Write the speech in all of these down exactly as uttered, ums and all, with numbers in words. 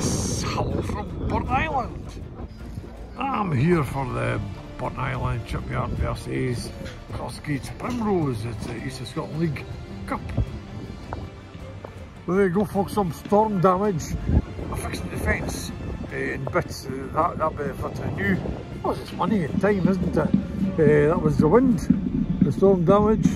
It's Hull from Burntisland. I'm here for the Burntisland Shipyard versus Crossgates Primrose. It's the East of Scotland League Cup. Well, there you go, folks. Some storm damage. I'm fixing the fence uh, in bits. Uh, that that bit for the new. Oh, it's money and time, isn't it? Uh, that was the wind, the storm damage.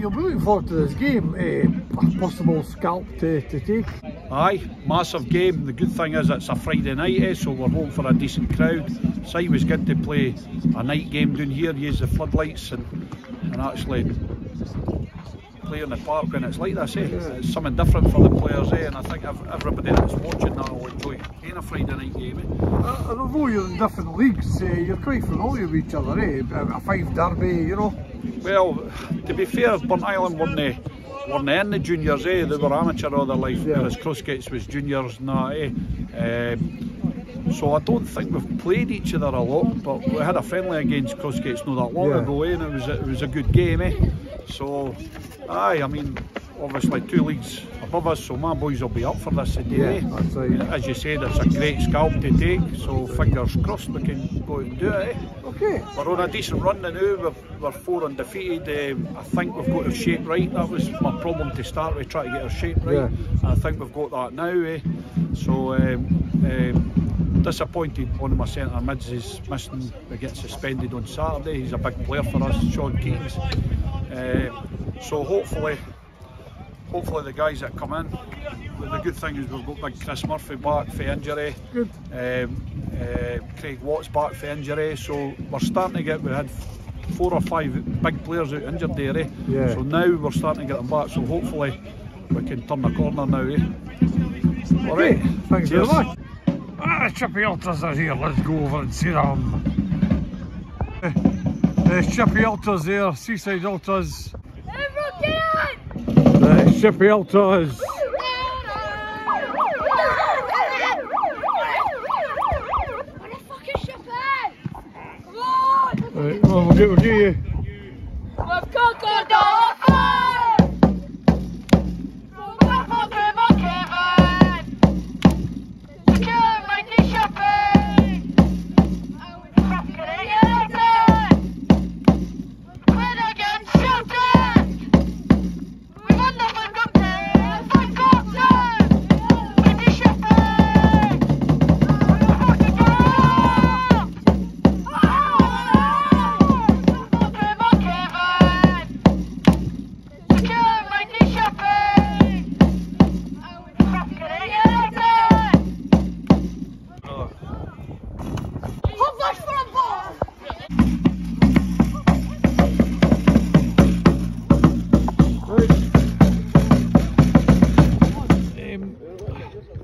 You'll be looking forward to this game, a possible scalp to, to take. Aye, massive game. The good thing is it's a Friday night, eh, so we're hoping for a decent crowd. So it was good to play a night game down here, use the floodlights and, and actually play on the park when it's like this. Eh? Yeah. It's something different for the players, eh, and I think everybody that's watching that will enjoy playing a Friday night game. Eh? Uh, and although you're in different leagues, uh, you're quite familiar with each other, eh? A five derby, you know. Well, to be fair, Burntisland weren't, weren't in the juniors, eh? They were amateur all their life, yeah. Whereas Crossgates was juniors and nah, eh? Um, so I don't think we've played each other a lot, but we had a friendly against Crossgates not that long yeah. ago, eh? And it was, it was a good game, eh? So, aye, I mean, obviously two leagues above us, so my boys will be up for this today. Yeah, that's right. As you said, it's a great scalp to take, so fingers crossed we can go and do it. Eh? Okay. We're on a decent run now, we're, we're four undefeated. Um, I think we've got our shape right. That was my problem to start with, trying to get our shape right. Yeah. I think we've got that now. Eh? So, um, um, disappointed one of my centre mids is missing, we get suspended on Saturday. He's a big player for us, Sean Keynes. Uh, so hopefully, Hopefully the guys that come in, the good thing is we've got big Chris Murphy back for injury, um, uh, Craig Watts back for injury, so we're starting to get, we had four or five big players out injured there, eh? Yeah. So now we're starting to get them back, so hopefully we can turn the corner now. Eh? Alright, hey, thanks very much. Ah, Chippy Ultras are here, let's go over and see them. Uh, uh, Chippy Ultras there, Seaside Ultras. Uh, Chippy Ultras. Right, come on, we'll get, we'll get you. We've conquered the offer! We're for the Buckhaven! Secure my new shopping! Fucking Elton! Win against Shelton!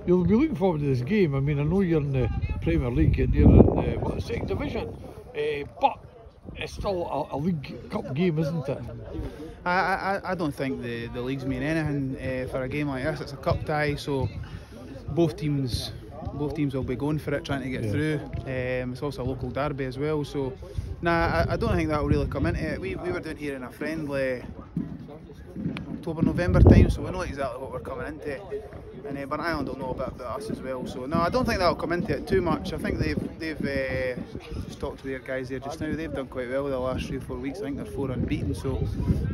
You'll be looking forward to this game. I mean, I know you're in the Premier League and you're in the, what, the second division, uh, but it's still a, a League Cup game, isn't it? I I, I don't think the, the leagues mean anything uh, for a game like this. It's a cup tie, so both teams both teams will be going for it, trying to get yeah. through. Um, it's also a local derby as well, so nah, I, I don't think that will really come into it. We, we were down here in a friendly October, November time, so we know exactly what we're coming into. And uh, Burntisland will know a bit about us as well, so no, I don't think that'll come into it too much. I think they've they've uh, just talked to their guys there just now. They've done quite well the last three or four weeks. I think they're four unbeaten, so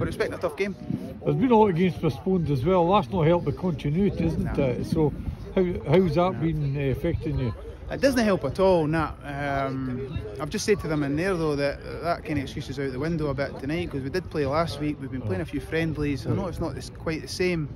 we're expecting a tough game. There's been a lot of games postponed as well. That's not helped with continuity, isn't nah. it? So how how's that nah. been uh, affecting you? It doesn't help at all, nah. Um, I've just said to them in there though that that kind of excuse is out the window a bit tonight, because we did play last week. We've been playing a few friendlies. I know it's not this, quite the same.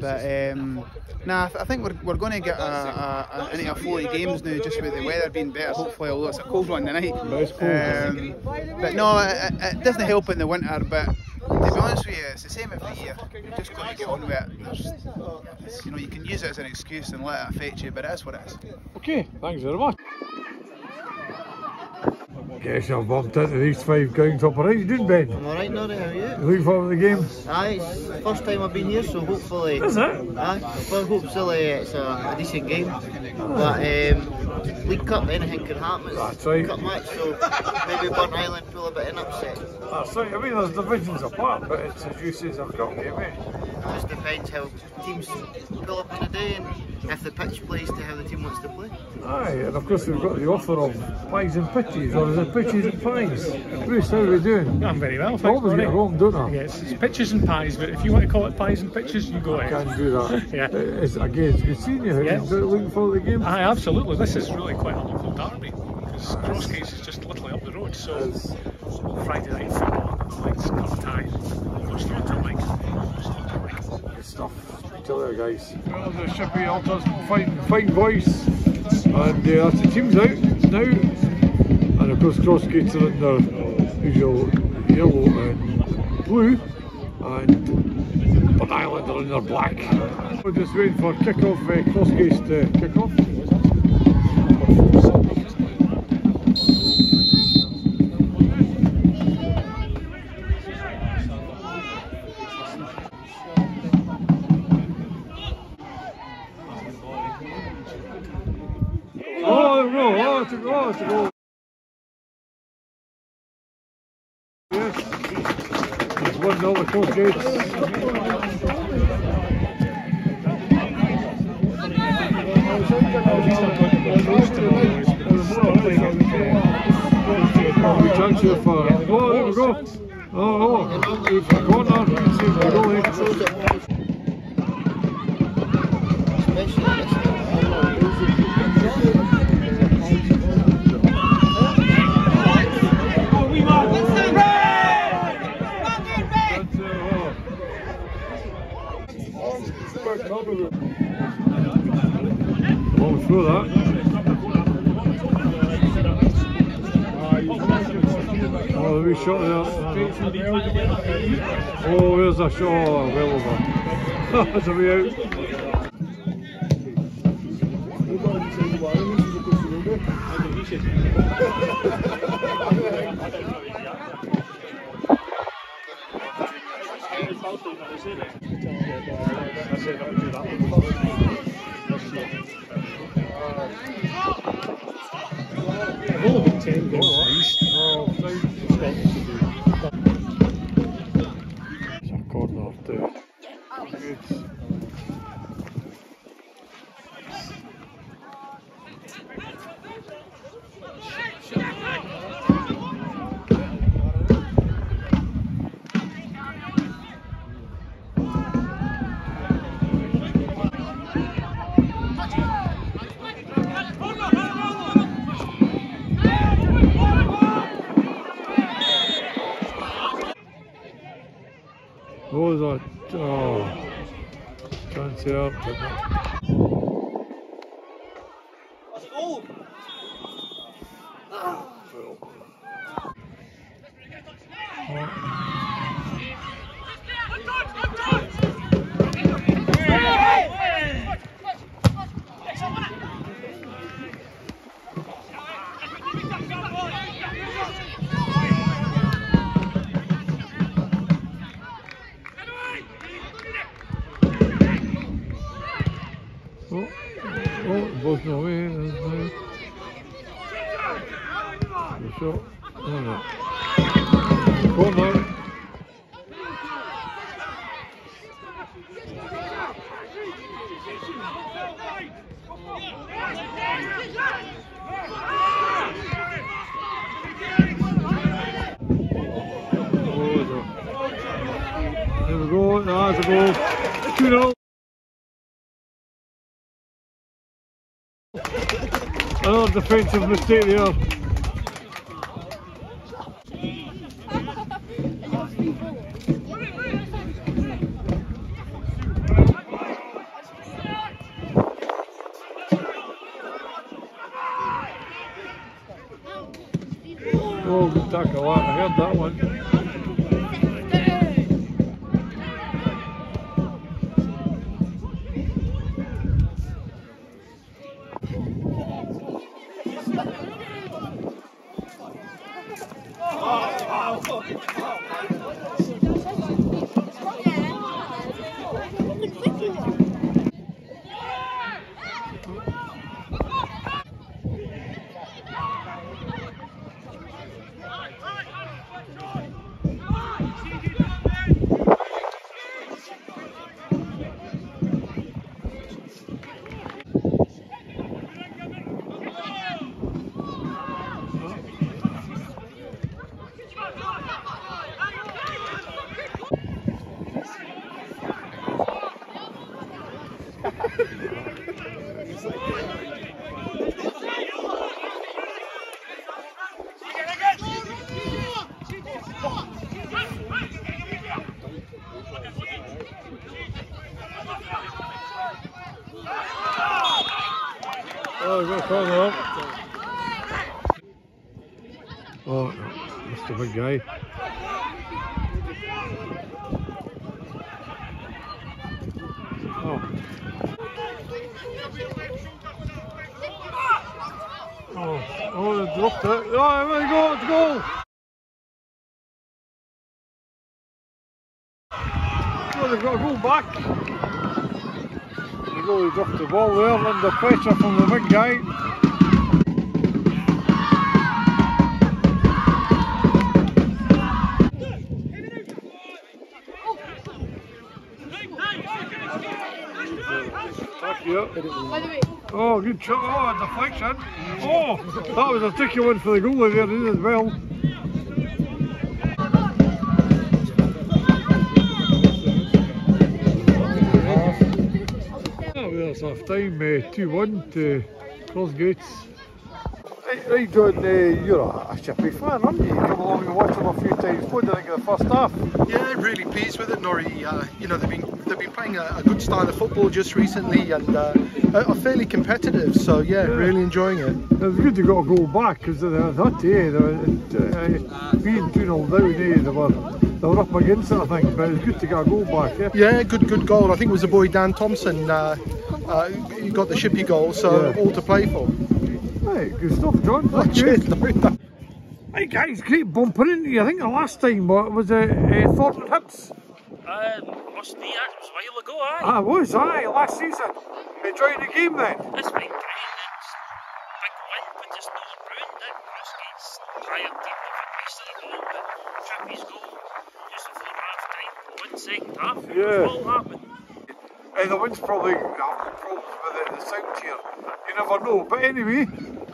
But um, nah, I, th I think we're, we're going to get a, a, a, into a flow of games now, just with the weather being better, hopefully, although it's a cold one tonight. Um, but no, it, it doesn't help in the winter, but to be honest with you, it's the same every year. You've just got to get on with it. There's, you know, you can use it as an excuse and let it affect you, but that's what it is. Okay, thanks very much. Guess I've bumped into these five counts up. Alright, you doing, Ben? I'm alright, Norrie, how are you? You looking forward to the game? Aye, it's the first time I've been here, so hopefully... Is it? Aye, well, hopefully it's a, a decent game. But, um, League Cup, anything can happen. It's That's right. League Cup match, so maybe Burntisland pull a bit of an upset. That's right, I mean, there's divisions apart, but it's the juices I've got, mate. It just depends how teams pull up in the day and if the pitch plays to how the team wants to play. Aye, and of course we've got the offer of pies and pitches, or is it pitches and pies? Bruce, how are we doing? I'm very well, thanks. I always get it wrong, don't I? Yes, it's pitches and pies, but if you want to call it pies and pitches, you go ahead. I can do that. Yeah. It's, again, it's good seeing you. Yes. Looking forward to the game? Aye, absolutely. This is really quite a local derby, because Crossgates is just literally up the road, so yes. Friday night football, let's cut ties. What's the winter like? Good stuff. Tell you guys. Well, the Chippy Ultras, fine, fine voice, and uh, that's the team's out now, and of course Crossgates are in their usual yellow and blue, and Bud Island are in their black. We're just waiting for kick-off, uh, Crossgates to uh, kick off. Crossgates. We chance here for. Oh, there we go. Oh, oh, we've corner. Let's see if we go in. Well, through that. Oh, we shot there. Oh, there's a shot. Oh, well over. That's a way out. That's it, I'll do that one. All of ten goals East of Scotland. It's a corner too. Good. Oh, chance here. Oh. Another defensive mistake there. Oh, good tackle. I heard that one. Oh, we've got a corner up. Oh, that's the big guy. Oh. Oh, oh, they dropped it. Oh, there we go, it's a goal. Oh, they've got to go back. He's off the ball there, under pressure from the big guy. Oh, good shot. Oh, deflection. Oh, that was a tricky one for the goalie there, did as well. It's half time, two one uh, to Crossgates. Right, right John, uh, you're a, a Chippy fan, aren't you? You come along and watch them a few times. What do you think of the first half? Yeah, really pleased with it, Norrie. Uh, you know, they've been, they've been playing a, a good style of football just recently and uh, are fairly competitive, so yeah, yeah, really enjoying it. It was good they got to go back because they were that day, they were uh, being two nil down, eh, they were. They were up against it, I think, but it was good to get a goal back, yeah? Yeah, good, good goal. I think it was the boy Dan Thompson uh, uh, who got the Chippy goal, so yeah. All to play for. Right, good stuff, John. Oh, cheers. Hey guys, great bumping into you. I think the last time what, was it uh, Thornton Hibbs? Uh, must be, that was a while ago, aye. Ah, was, aye, last season. Enjoying the game then? It's been great. It's a big win, but it's not ruined it. Crossgates tired team, they've increased the goal, but Chippy's goal. Second half, yeah. What happened? Uh, the wind's probably having problems with the, the sound here. You never know. But anyway,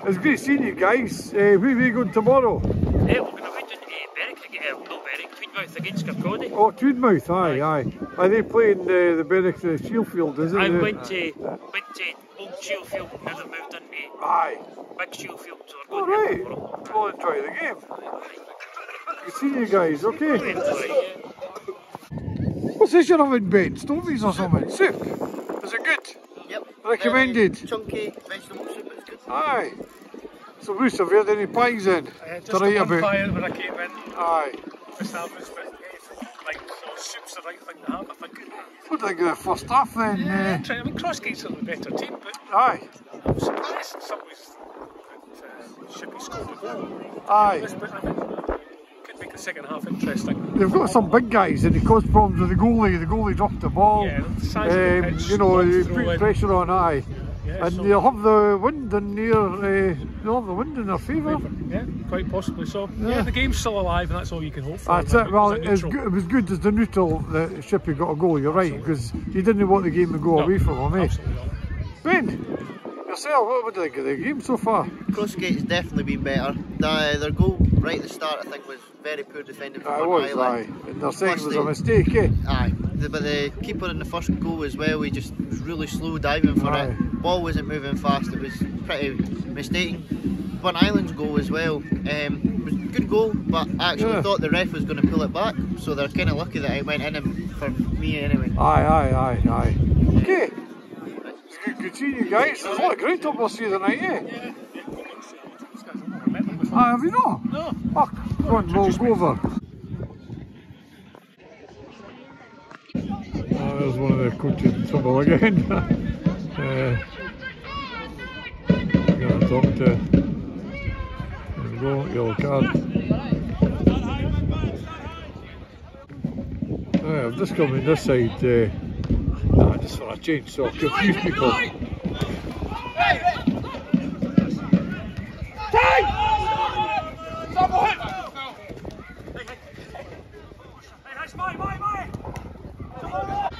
it's great seeing you guys. Uh, where are we going tomorrow? Uh, we're going to be doing uh, Berwick, uh, not Berwick, Tweedmouth against Kirkcaldy. Oh, Tweedmouth, aye, aye. aye. Are they playing uh, the Berwick the Shieldfield, is it? I went to, went to Old Shieldfield and now they've moved into aye. Big Shieldfield, so we're going right. to tomorrow. We'll enjoy the game. Good to see you guys, okay? What's this you're having, Ben? Stovies or something? Soup? Is it good? Yep. Recommended? Uh, chunky vegetable soup, it's good. Aye. So Bruce, have you had any pies then? Uh, just the one pie when I came in. Aye. The sandwich, but like, so soup's the right thing to have, I think. What do you think of the first half then? Yeah, uh, I mean, Crossgates are the better team, but aye. I'm surprised in some ways that uh, Chippy scored the goal. Aye. Make the second half interesting. They've got some big guys and they caused problems with the goalie. The goalie dropped the ball. Yeah, the size um, of the pitch, you know, they put pressure on, aye. Yeah, and so they'll have the wind in their, uh, they'll have the wind in their favour. Yeah, quite possibly so. Yeah. yeah, the game's still alive, and that's all you can hope for. That's it. Well, it was, good, it was good as the neutral that Chippy got a goal. You're right, because you didn't want the game to go no, away from him, eh? Absolutely not. Ben, yourself, what would you think of the game so far? Crossgate's definitely been better. Uh, their goal right at the start, I think, was very poor defending from It was, island. aye. And their second was a mistake, eh? Aye. The, but the keeper in the first goal as well, he just was really slow diving for aye. it. Ball wasn't moving fast, it was pretty mistaken. Burnt Island's goal as well, um, was a good goal, but I actually yeah. thought the ref was going to pull it back, so they're kind of lucky that it went in for me anyway. Aye, aye, aye, aye. Okay. Good, good seeing you guys. There's a lot of great top last year tonight, eh? Yeah. Ah, have you not? No. Fuck. Go on, roll over. Oh, there's one of the coaches in trouble again. uh, I'm going to talk to... There we go, yellow card. Right, I've just come in this side. Uh, Nah, just for a change, so I'll confuse people. Hey, hey. Time! Double hit! Hey, that's my, my, my! Go, go, go.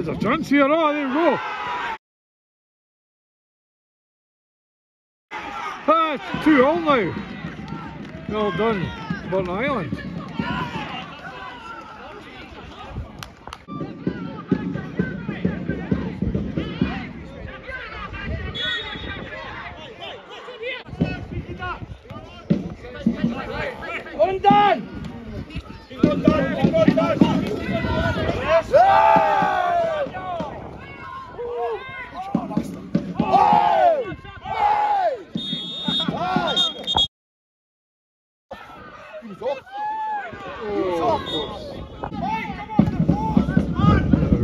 there's a chance here. Oh, there we go. That's two all now. Well done, Burn Island. Undone! Undone! Undone! There we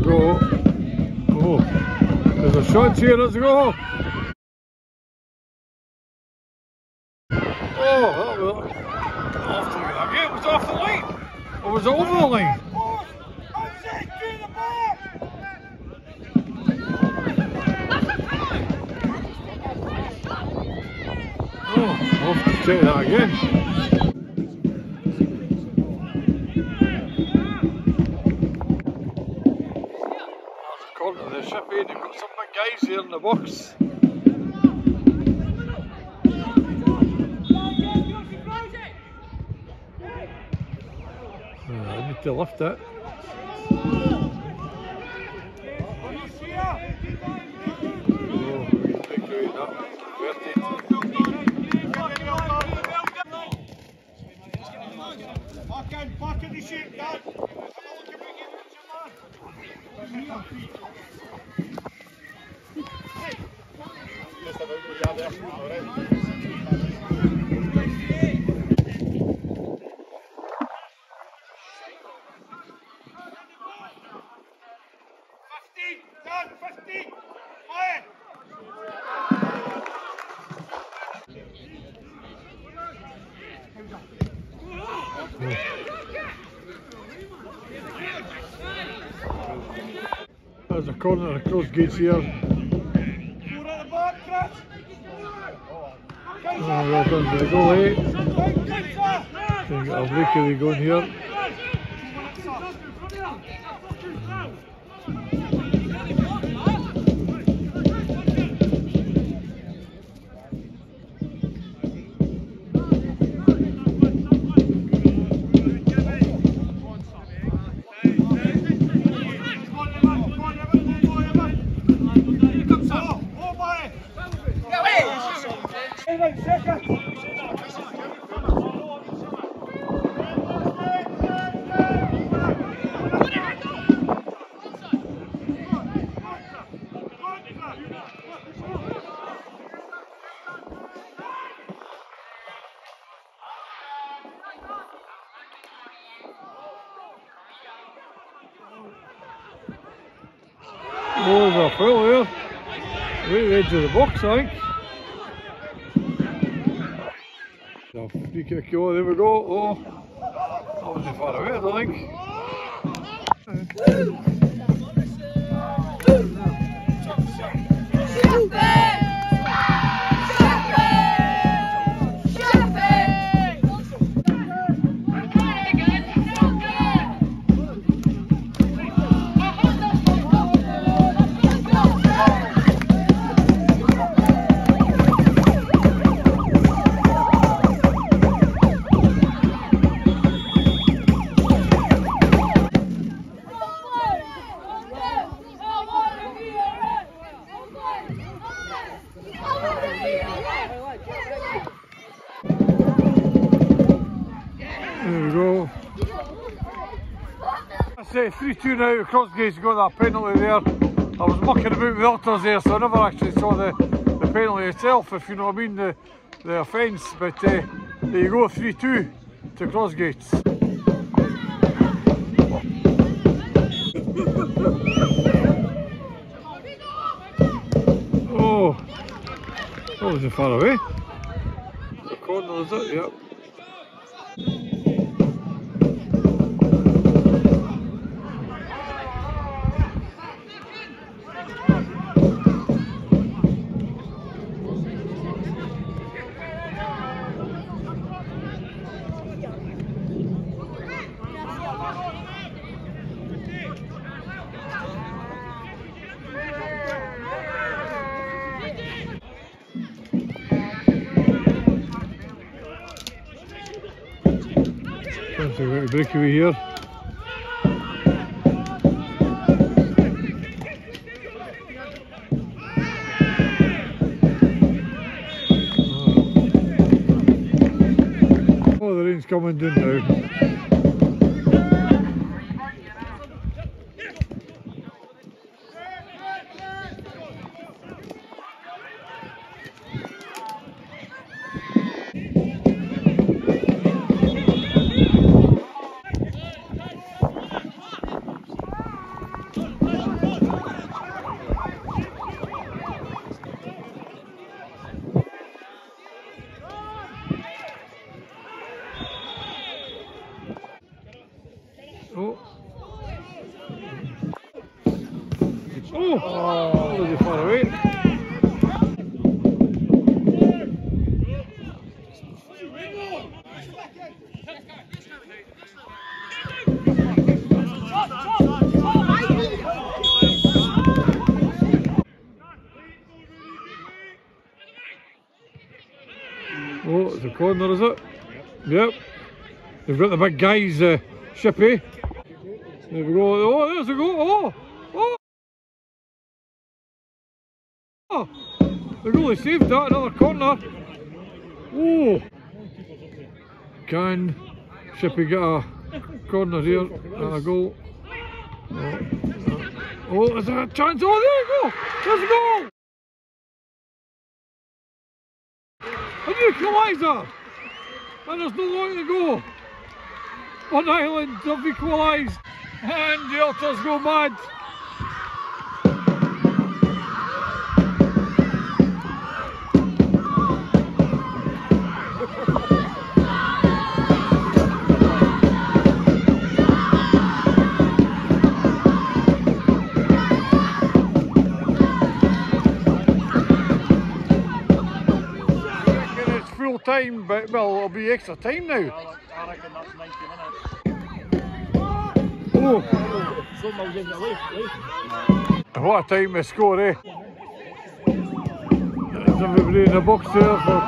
go. Oh, there's a shot here, let's go. Was over the lane. Oh, I'll have to check that again. According to the Shippy, they've got some big guys here in the box. To lift it. There's a corner of the Crossgates here. Oh, well done for the goalie. They've got a breakaway going here. Oh, there's a foul there. Right at the edge of the box, I think. No, free kick, oh, there we go. Oh, that wasn't far away, I think. three two now, Crossgates got that penalty there. I was mucking about with Ultras there, so I never actually saw the, the penalty itself, if you know what I mean, the, the offence, but uh, there you go, three two to Crossgates. Oh, that wasn't far away. The corner is it, yep. Let's have a little breakaway here. Oh, the rain's coming down now. Oh, oh, was it far away? Oh, it's a corner, is it? Yep. They've got the big guys, uh, Chippy. There we go. Oh, there's a go. Oh, oh. Oh, they really saved that, another corner. Oh, can Chippy get a corner here and a goal? Oh, oh, there's a chance. Oh, there you go. There's a goal. An equaliser. And there's no long to go. On Ireland have equalised, and the Ultras go mad. Time, but well, it'll be extra time now. I, I reckon that's ninety minutes. Oh! What a time to score, eh? There's everybody in the box there. For...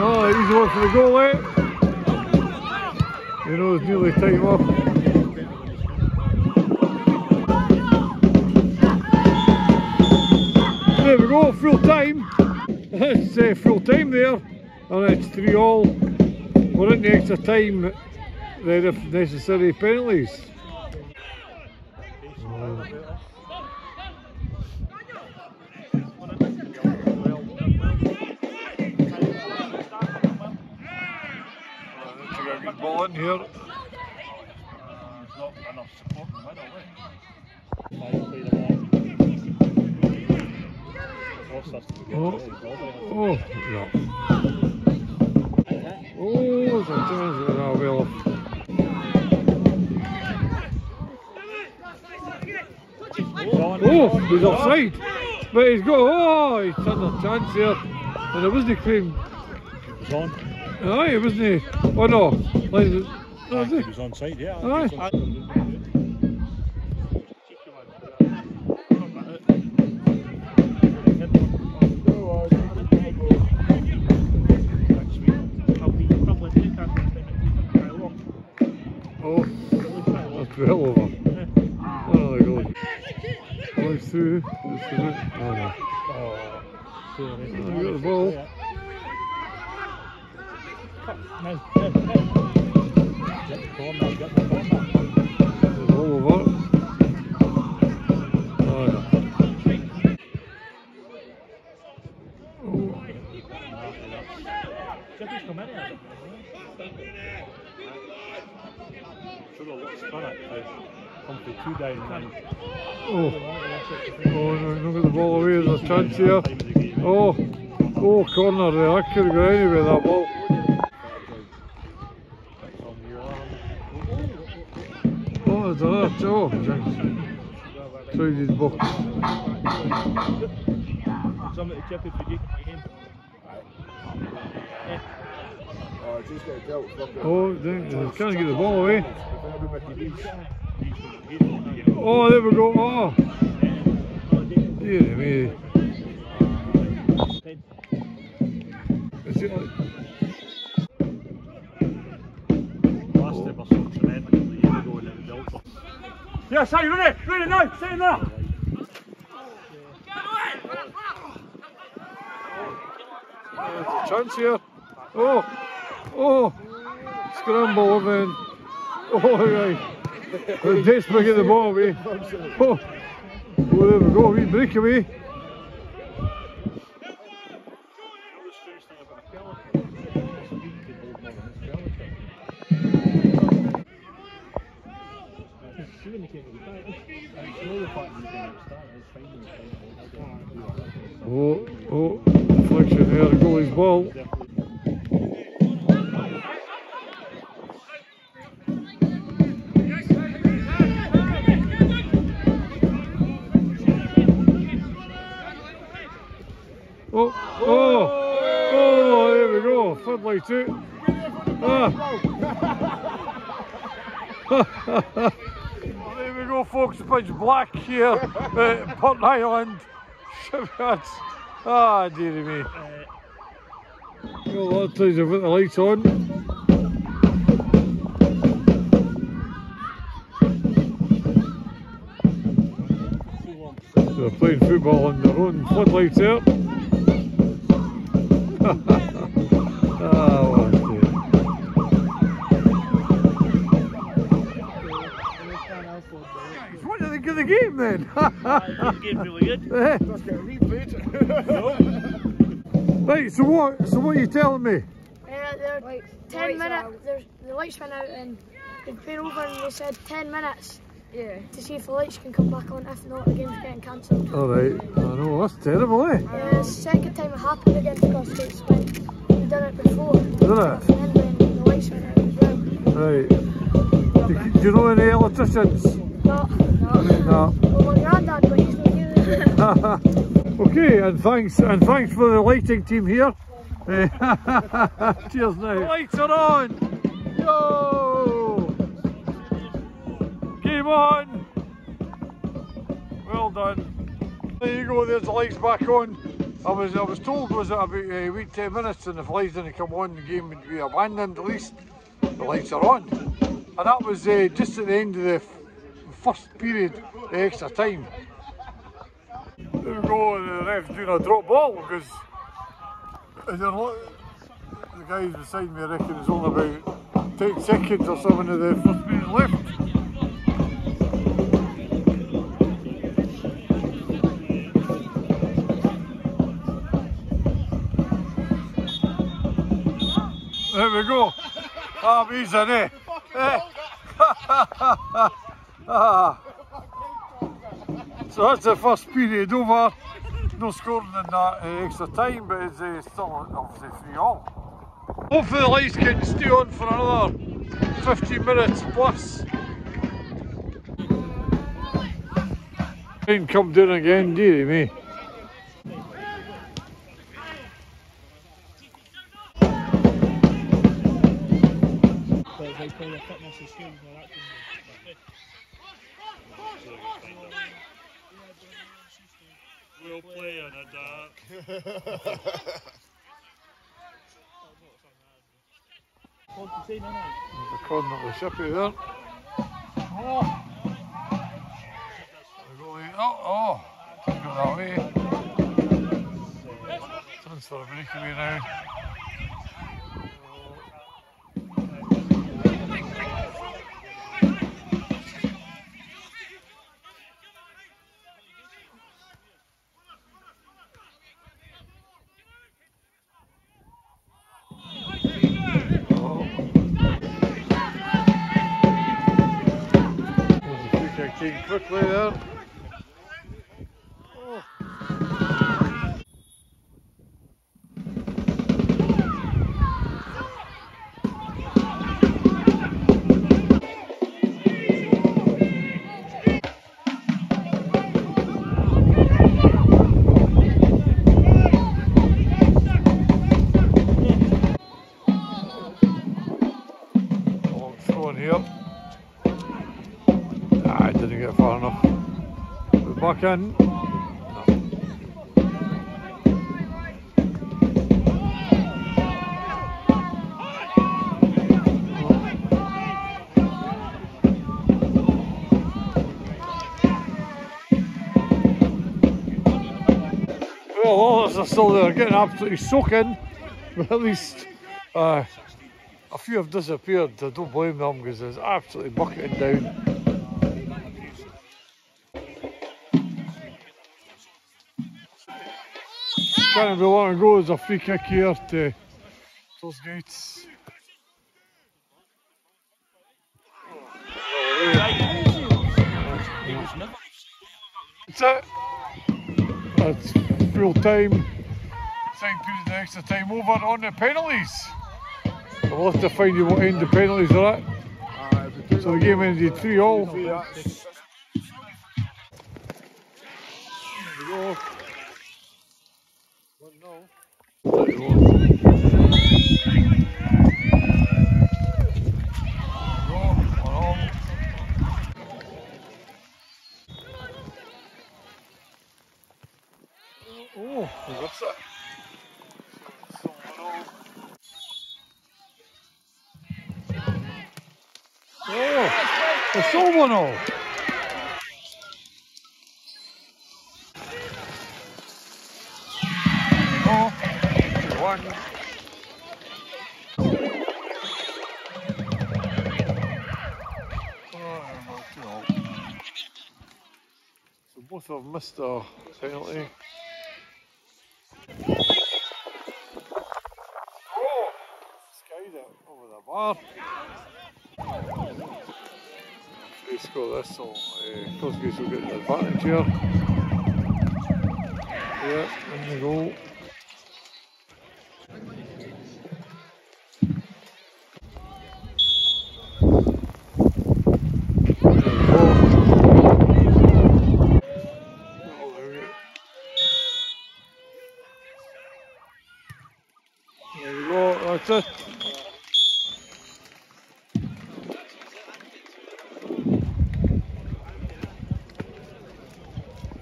Oh, he's one for the goal, eh? You know, it's nearly time up. There we go, full time. It's uh, full time there, and it's three all. We're into extra time then if necessary penalties. Oh. They got a good ball in here. Not enough support in the middle, eh? Oh, oh, no. Oh, sometimes it's not well up. Oh, he's offside. But he's got, oh, he's had a chance here. And it wasn't claimed. It was on. Aye, it wasn't. Oh, no. Like, no was it? It was onside, yeah. Aye. Well over. Oh, my God. Oh, it's through. It's through. Oh, no. Oh, sorry. Oh, we got the ball. No, no, no. Get the corner, get the corner. The ball over. Oh, no. Oh. Chippy's come in here. Oh, oh no, don't get the ball away, there's a chance here. Oh, oh, corner there, I could have gone anywhere that ball. Oh, there's another oh, chance. Tried his box. Something to Chippy for you. Oh, they, they can't get the ball away. Oh, there we go. Oh, dear me. Is it like... they were so tremendous a year ago in the Ultras. Yeah, sorry, run it, run it now, stay in there! Oh, there's a chance here. Oh, oh, scramble then. Oh, right. The Dates bringing the ball away. Oh, oh, there we go, a wee breakaway. Oh, oh, deflection there, the goalie's ball. Oh, oh, oh, there we go, third leg two. Ah. There we go, folks, pitch black here at Burnt Island Shipyard. Ah, dearie me. Got a lot of times they've got the lights on. So they're playing football on their own floodlights there. Ah, well. Of the game then. uh, the game's really good. Yeah. Let's get replayed. Right, so what so what are you telling me? Uh, they're lights, ten minutes the lights went out and they played over and they said ten minutes yeah. to see if the lights can come back on. If not, the game's getting cancelled. Alright, I oh, know that's terrible, eh? Yeah, uh, second time it happened against Crossgates when we've done it before. Did it? And then the lights went out as well. Right. Do, do you know any electricians? No, no. no. Well, my granddad, but he's not here. Okay, and thanks, and thanks for the lighting team here. Cheers now. The lights are on! Yo! Game on! Well done. There you go, there's the lights back on. I was I was told, was it about a week, ten minutes, and if the lights didn't come on, the game would be abandoned. At least the lights are on. And that was uh, just at the end of the first period, the extra time. There we go, the ref's doing a drop ball because not, the guys beside me reckon it's only about ten seconds or something of the first period left. There we go. Ah, amazing, eh? eh? Ah. So that's the first period over. No scoring in that uh, extra time, but it's uh, still obviously three all. Hopefully the lights can stay on for another fifteen minutes plus. Rain come down again, dearie me. We'll play in a dark. There's a corner of the Shippy there. Oh! Oh! Can't go that way. Chance for a breakaway now. Quickly there. Oh. Long throw in here. Didn't get far enough. We're back in. are still there, getting absolutely soaking. But at least uh, a few have disappeared. I don't blame them because it's absolutely bucketing down. Can't be long ago, there's a free kick here to Crossgates. That's it. That's full time. Second period of extra time over on the penalties. I'll have to find you what end the penalties are at. So the game ended three all. There we go. Oh, what's that? Oh, it's over now. One. Oh, so both have missed a penalty. Oh, skied it over the bar. If they score this, so uh, Crossgates will get the advantage here. Yeah, in the goal. That's it.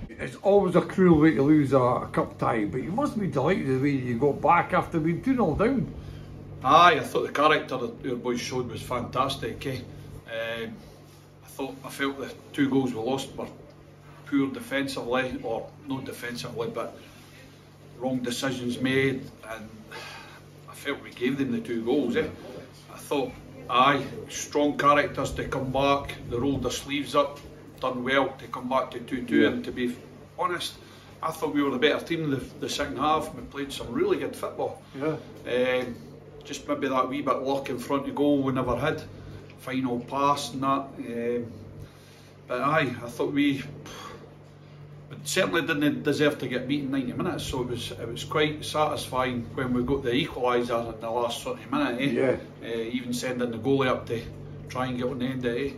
It's always a cruel way to lose a, a cup tie, but you must be delighted the way you got back after being two nil down. Aye, I thought the character that your boys showed was fantastic. Eh? Uh, I thought I felt the two goals we lost were poor defensively, or not defensively, but wrong decisions made, and I felt we gave them the two goals. Eh? I thought, aye, strong characters to come back, they rolled their sleeves up, done well to come back to two two, and to be honest, I thought we were the better team the, the second half. We played some really good football. Yeah. Um, just maybe that wee bit luck in front of goal we never had, final pass and that. Um, but aye, I thought we, but certainly didn't deserve to get beaten ninety minutes, so it was it was quite satisfying when we got the equaliser in the last sort of minute. Eh? Yeah. Uh, even sending the goalie up to try and get on the end of it. Eh?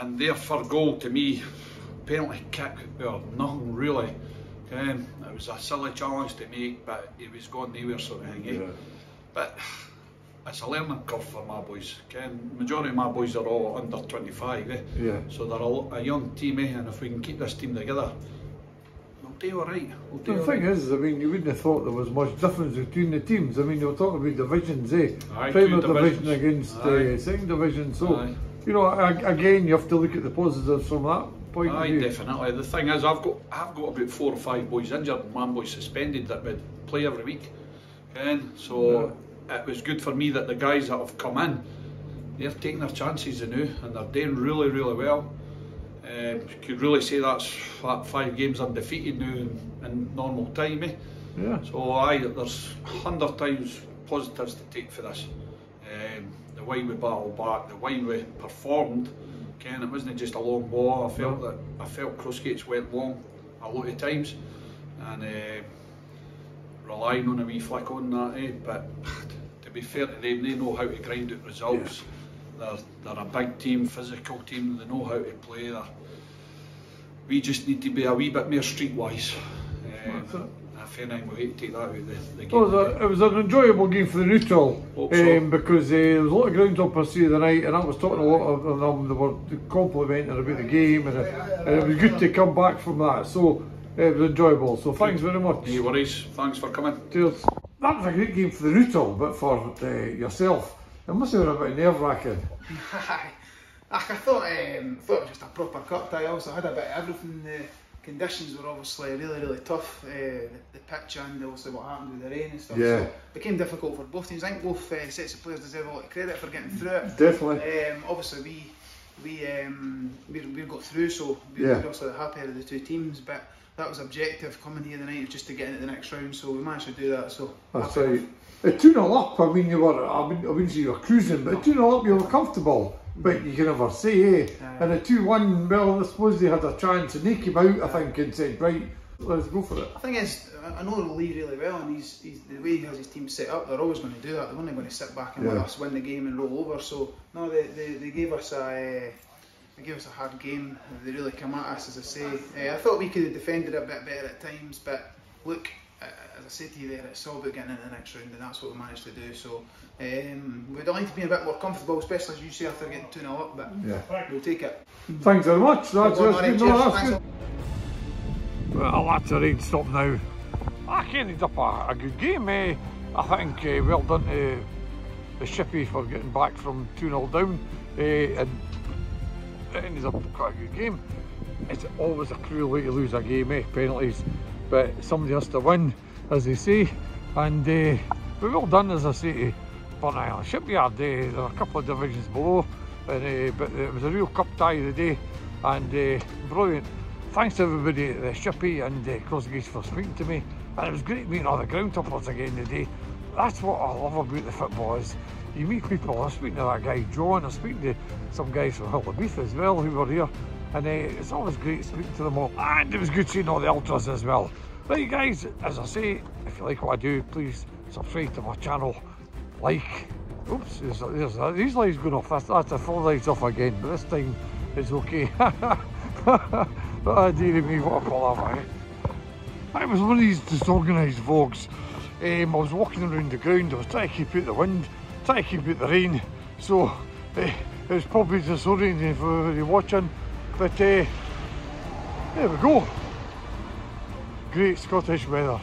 And their third goal to me, penalty kick or nothing really. Um, it was a silly challenge to make, but it was going nowhere sort of thing. Eh? Yeah. But it's a learning curve for my boys. Okay? Majority of my boys are all under twenty-five, eh? Yeah. So they're a, a young team, eh? And if we can keep this team together, they were right. Well, they the were thing right. is, I mean, you wouldn't have thought there was much difference between the teams. I mean, you were talking about divisions, eh? Aye, Premier division against uh, second division. So, aye, you know, again, you have to look at the positives from that point aye, of view. Definitely. The thing is, I've got I've got about four or five boys injured, and one boy suspended that would play every week. And so yeah, it was good for me that the guys that have come in, they're taking their chances now, and they're doing really, really well. Um, you could really say that's that five games undefeated now in, in normal time, eh? Yeah. So aye, there's a hundred times positives to take for this. Um, the way we battled back, the way we performed, again, it wasn't just a long ball. I felt that I felt Crossgates went long a lot of times, and uh, relying on a wee flick on that, eh? But to be fair to them, they know how to grind out results. Yeah. They're, they're a big team, physical team, they know how to play. They're, we just need to be a wee bit more streetwise. Um, if anything, we hate to take that out of the, the game. It was, a, it was an enjoyable game for the neutral, um, so. because uh, there was a lot of ground up per se the night, and I was talking a lot of them. They were complimenting about the game, and it, and it was good to come back from that. So uh, it was enjoyable. So thanks very much. No worries. Thanks for coming. Cheers. That was a great game for the neutral, but for uh, yourself, it must have been a bit nerve-wracking. I thought, um, thought it was just a proper cup tie. I also had a bit of everything. Uh, conditions were obviously really, really tough. Uh, the, the pitch and obviously what happened with the rain and stuff. Yeah. So it became difficult for both teams. I think both uh, sets of players deserve a lot of credit for getting through it. Definitely. Um, obviously, we we um, we, we got through, so we yeah. were also the happier of the two teams. But that was objective coming here tonight, just to get into the next round. So we managed to do that. So that's right. two nil up. I mean, you were. I mean, I wouldn't say you were cruising, but two nil no. up, you were comfortable. But you can never say, eh? Uh, and a two one, well, I suppose they had a chance and they came out, I think, and said, right, let's go for it. I think it's, I know Lee really well, and he's, he's the way he has his team set up, they're always going to do that. They're only going to sit back and yeah. let us win the game and roll over. So, no, they, they, they gave us a... Uh, They gave us a hard game. They really come at us, as I say. Uh, I thought we could have defended a bit better at times, but look, uh, as I said to you there, it's all about getting into the next round, and that's what we managed to do. So um, we'd like to be a bit more comfortable, especially as you say after getting two nil up, but yeah. we'll take it. Thanks very much. That's well, that's good. Well, that's a rain stop now. I ended up a, a good game, eh? I think uh, well done to the Chippy for getting back from two nil down. Eh, and It's a quite a good game. It's always a cruel way to lose a game, eh? Penalties, but somebody has to win, as they say. And uh, we're well done, as I say, to Burntisland Shipyard. Uh, there are a couple of divisions below, and, uh, but it was a real cup tie today, and uh, brilliant. Thanks to everybody at the Shippy and uh, Crossgates for speaking to me. And it was great meeting all the ground toppers again today. That's what I love about the football is. You meet people. I was speaking to that guy John, I was speaking to some guys from Hill of Beath as well who were here, and uh, it's always great speaking to them all, and it was good seeing all the ultras as well. Right guys, as I say, if you like what I do, please subscribe to my channel, like, oops, there's, there's, these lights going off, that's, that's the four lights off again, but this time it's okay. But oh, dearie me, what a palaver. It was one of these disorganised vlogs. um, I was walking around the ground, I was trying to keep out the wind, trying to keep out the rain, so eh, it was probably disorienting for everybody watching, but eh, there we go, great Scottish weather.